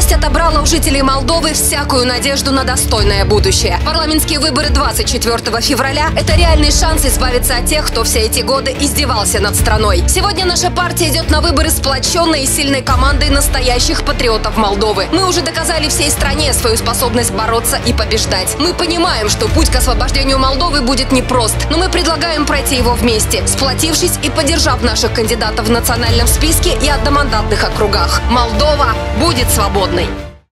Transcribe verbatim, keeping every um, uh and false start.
Власть отобрала у жителей Молдовы всякую надежду на достойное будущее. Парламентские выборы двадцать четвёртого февраля – это реальный шанс избавиться от тех, кто все эти годы издевался над страной. Сегодня наша партия идет на выборы сплоченной и сильной командой настоящих патриотов Молдовы. Мы уже доказали всей стране свою способность бороться и побеждать. Мы понимаем, что путь к освобождению Молдовы будет непрост, но мы предлагаем пройти его вместе, сплотившись и поддержав наших кандидатов в национальном списке и одномандатных округах. Молдова будет свободной.